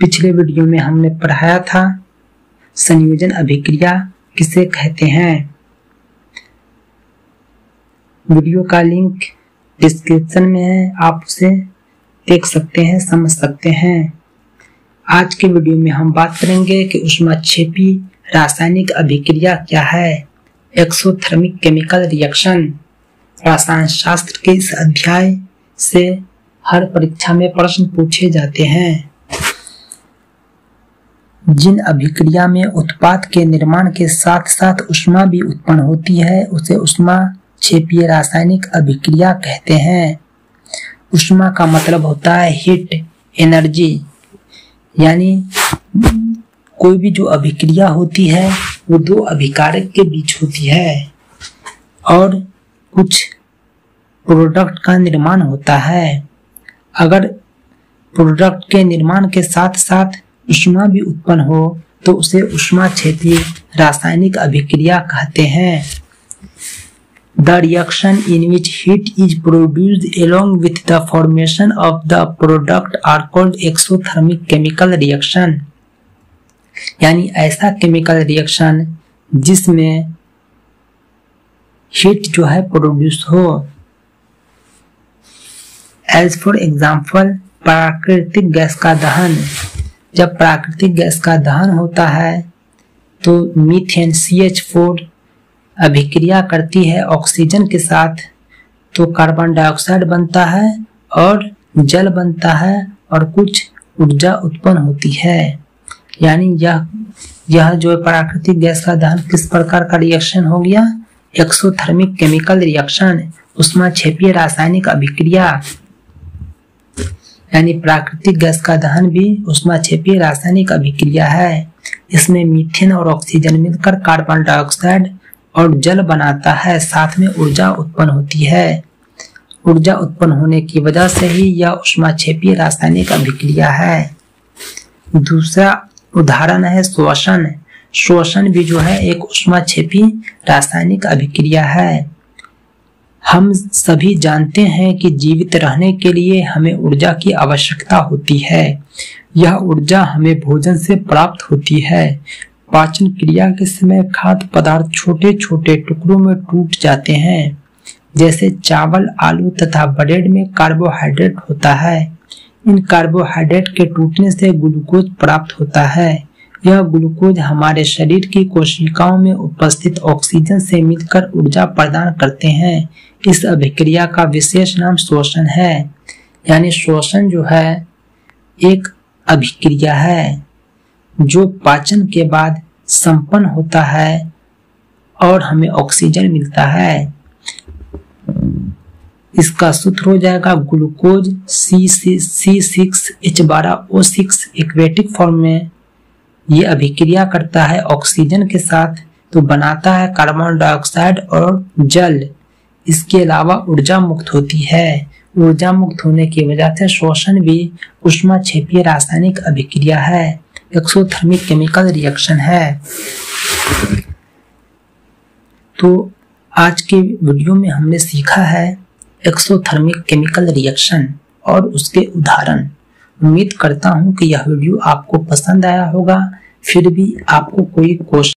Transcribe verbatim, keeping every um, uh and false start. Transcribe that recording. पिछले वीडियो में हमने पढ़ाया था संयोजन अभिक्रिया किसे कहते हैं। वीडियो का लिंक डिस्क्रिप्शन में है, आप उसे देख सकते हैं, समझ सकते हैं। आज के वीडियो में हम बात करेंगे कि ऊष्माक्षेपी रासायनिक अभिक्रिया क्या है। एक्सोथर्मिक केमिकल रिएक्शन रसायन शास्त्र के इस अध्याय से हर परीक्षा में प्रश्न पूछे जाते हैं। जिन अभिक्रिया में उत्पाद के निर्माण के साथ साथ ऊष्मा भी उत्पन्न होती है उसे ऊष्माक्षेपीय रासायनिक अभिक्रिया कहते हैं। ऊष्मा का मतलब होता है हीट एनर्जी, यानी कोई भी जो अभिक्रिया होती है वो दो अभिकारक के बीच होती है और कुछ प्रोडक्ट का निर्माण होता है। अगर प्रोडक्ट के निर्माण के साथ साथ ऊष्मा भी उत्पन्न हो तो उसे ऊष्माक्षेपीय रासायनिक अभिक्रिया कहते हैं। The reaction in which heat is produced along with the formation of the product are called exothermic chemical reaction, यानी ऐसा केमिकल रिएक्शन जिसमें हीट जो है प्रोड्यूस हो। एज फॉर एग्जाम्पल प्राकृतिक गैस का दहन। जब प्राकृतिक गैस का दहन होता है तो मीथेन सी एच फोर अभिक्रिया करती है ऑक्सीजन के साथ, तो कार्बन डाइऑक्साइड बनता है और जल बनता है और कुछ ऊर्जा उत्पन्न होती है। यानी यह यह जो प्राकृतिक गैस का दहन किस प्रकार का रिएक्शन हो गया, एक्सोथर्मिक केमिकल रिएक्शन, ऊष्माक्षेपीय रासायनिक अभिक्रिया। यानी प्राकृतिक गैस का दहन भी ऊष्माक्षेपीय रासायनिक अभिक्रिया है। इसमें मीथेन और ऑक्सीजन मिलकर कार्बन डाइऑक्साइड और जल बनाता है, साथ में ऊर्जा उत्पन्न होती है। ऊर्जा उत्पन्न होने की वजह से ही यह ऊष्माक्षेपीय रासायनिक अभिक्रिया है। दूसरा उदाहरण है श्वसन। श्वसन भी जो है एक ऊष्माक्षेपीय रासायनिक अभिक्रिया है। हम सभी जानते हैं कि जीवित रहने के लिए हमें ऊर्जा की आवश्यकता होती है। यह ऊर्जा हमें भोजन से प्राप्त होती है। पाचन क्रिया के समय खाद्य पदार्थ छोटे छोटे टुकड़ों में टूट जाते हैं, जैसे चावल, आलू तथा ब्रेड में कार्बोहाइड्रेट होता है। इन कार्बोहाइड्रेट के टूटने से ग्लूकोज प्राप्त होता है। यह ग्लूकोज हमारे शरीर की कोशिकाओं में उपस्थित ऑक्सीजन से मिलकर ऊर्जा प्रदान करते हैं। इस अभिक्रिया का विशेष नाम श्वसन है। यानी श्वसन जो है एक अभिक्रिया है जो पाचन के बाद संपन्न होता है और हमें ऑक्सीजन मिलता है। इसका सूत्र हो जाएगा glucose C six H twelve O six aquatic form में ये अभिक्रिया करता है ऑक्सीजन के साथ, तो बनाता है कार्बन डाइऑक्साइड और जल। इसके अलावा ऊर्जा मुक्त होती है। ऊर्जा मुक्त होने की वजह से श्वसन भी ऊष्माक्षेपीय रासायनिक अभिक्रिया है, एक्सोथर्मिक केमिकल रिएक्शन है। तो आज के वीडियो में हमने सीखा है एक्सोथर्मिक केमिकल रिएक्शन और उसके उदाहरण। उम्मीद करता हूं कि यह वीडियो आपको पसंद आया होगा। फिर भी आपको कोई क्वेश्चन